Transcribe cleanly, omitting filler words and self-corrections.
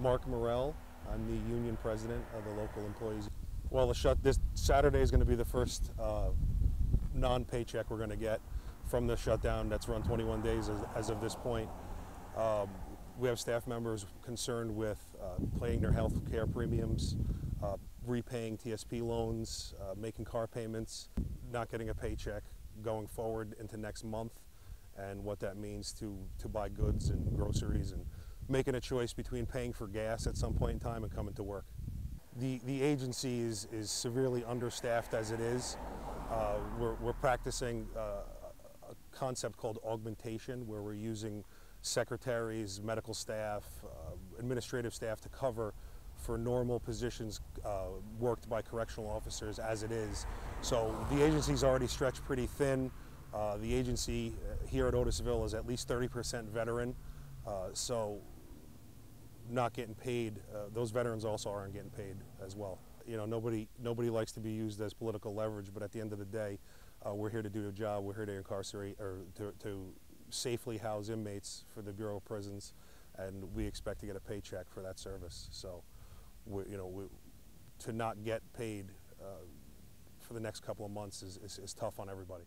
Mark Morel. I'm the union president of the local employees. Well, this Saturday is going to be the first non-paycheck we're going to get from the shutdown that's run 21 days as of this point. We have staff members concerned with paying their health care premiums, repaying TSP loans, making car payments, not getting a paycheck going forward into next month, and what that means to buy goods and groceries, and making a choice between paying for gas at some point in time and coming to work. The agency is severely understaffed as it is. We're practicing a concept called augmentation, where we're using secretaries, medical staff, administrative staff to cover for normal positions worked by correctional officers as it is. So the agency's already stretched pretty thin. The agency here at Otisville is at least 30% veteran, so not getting paid. Those veterans also aren't getting paid as well. You know, nobody likes to be used as political leverage, but at the end of the day, we're here to do the job. We're here to incarcerate, or to safely house inmates for the Bureau of Prisons, and we expect to get a paycheck for that service. So, to not get paid for the next couple of months is tough on everybody.